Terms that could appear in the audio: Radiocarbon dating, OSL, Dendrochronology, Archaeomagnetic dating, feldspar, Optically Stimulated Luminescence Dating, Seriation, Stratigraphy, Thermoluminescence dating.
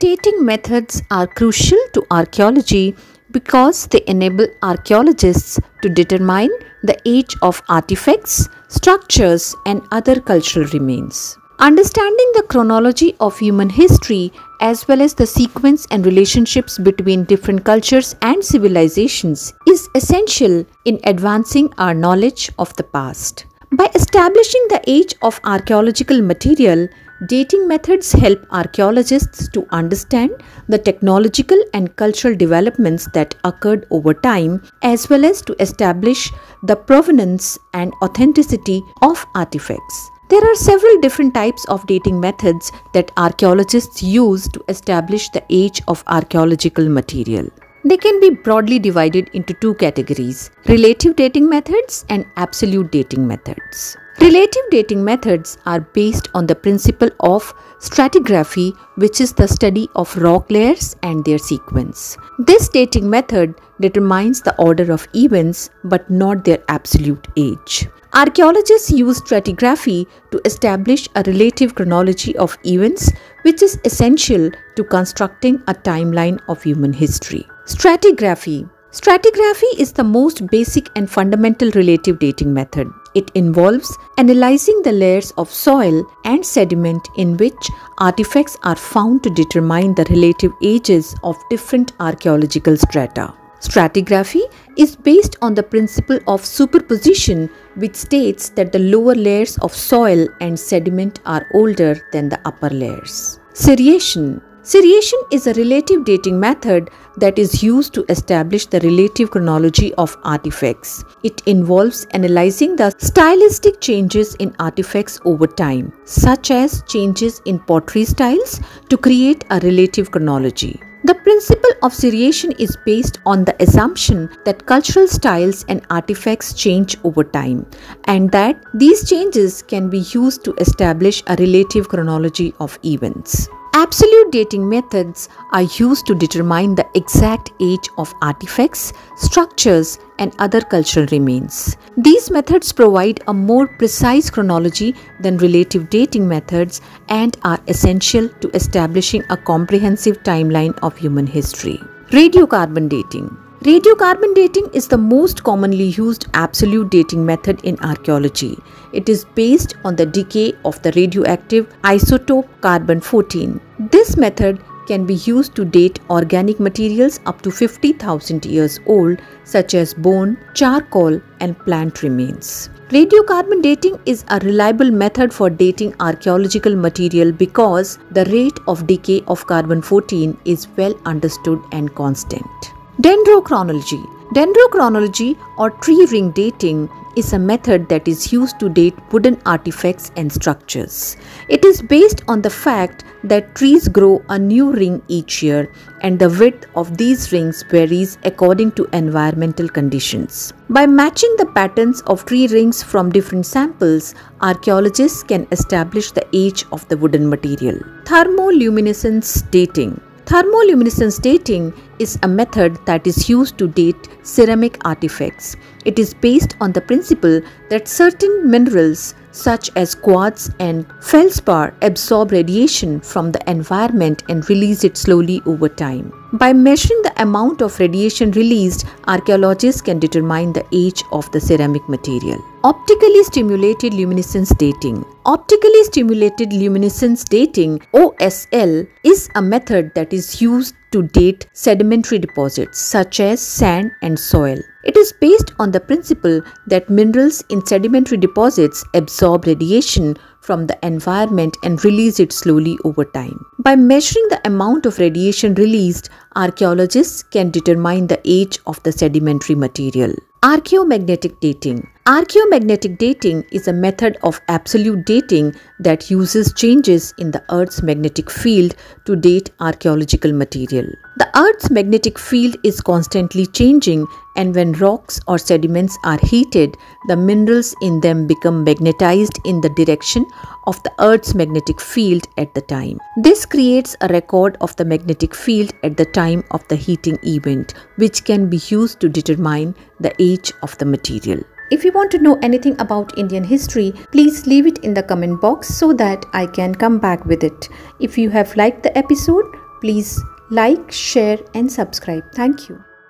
Dating methods are crucial to archaeology because they enable archaeologists to determine the age of artifacts, structures, and other cultural remains. Understanding the chronology of human history as well as the sequence and relationships between different cultures and civilizations is essential in advancing our knowledge of the past. By establishing the age of archaeological material, dating methods help archaeologists to understand the technological and cultural developments that occurred over time, as well as to establish the provenance and authenticity of artifacts. There are several different types of dating methods that archaeologists use to establish the age of archaeological material. They can be broadly divided into two categories: relative dating methods and absolute dating methods. Relative dating methods are based on the principle of stratigraphy, which is the study of rock layers and their sequence. This dating method determines the order of events but not their absolute age. Archaeologists use stratigraphy to establish a relative chronology of events, which is essential to constructing a timeline of human history. Stratigraphy is the most basic and fundamental relative dating method. It involves analyzing the layers of soil and sediment in which artifacts are found to determine the relative ages of different archaeological strata. Stratigraphy is based on the principle of superposition, which states that the lower layers of soil and sediment are older than the upper layers. Seriation is a relative dating method that is used to establish the relative chronology of artifacts. It involves analyzing the stylistic changes in artifacts over time, such as changes in pottery styles, to create a relative chronology. The principle of seriation is based on the assumption that cultural styles and artifacts change over time, and that these changes can be used to establish a relative chronology of events. Absolute dating methods are used to determine the exact age of artifacts, structures, and other cultural remains. These methods provide a more precise chronology than relative dating methods and are essential to establishing a comprehensive timeline of human history. Radiocarbon dating. Radiocarbon dating is the most commonly used absolute dating method in archaeology. It is based on the decay of the radioactive isotope carbon-14. This method can be used to date organic materials up to 50,000 years old, such as bone, charcoal, and plant remains. Radiocarbon dating is a reliable method for dating archaeological material because the rate of decay of carbon-14 is well understood and constant. Dendrochronology or tree ring dating is a method that is used to date wooden artifacts and structures. It is based on the fact that trees grow a new ring each year, and the width of these rings varies according to environmental conditions. By matching the patterns of tree rings from different samples, archaeologists can establish the age of the wooden material. Thermoluminescence dating. Thermoluminescence dating is a method that is used to date ceramic artifacts. It is based on the principle that certain minerals such as quartz and feldspar absorb radiation from the environment and release it slowly over time. By measuring the amount of radiation released, archaeologists can determine the age of the ceramic material. Optically Stimulated Luminescence Dating. Optically Stimulated Luminescence Dating (OSL) is a method that is used to date sedimentary deposits such as sand and soil. It is based on the principle that minerals in sedimentary deposits absorb radiation from the environment and release it slowly over time. By measuring the amount of radiation released, archaeologists can determine the age of the sedimentary material. Archaeomagnetic dating. Archaeomagnetic dating is a method of absolute dating that uses changes in the Earth's magnetic field to date archaeological material. The Earth's magnetic field is constantly changing, and when rocks or sediments are heated, the minerals in them become magnetized in the direction of the Earth's magnetic field at the time. This creates a record of the magnetic field at the time of the heating event, which can be used to determine the age of the material. If you want to know anything about Indian history, please leave it in the comment box so that I can come back with it. If you have liked the episode, Please like, share and subscribe. Thank you.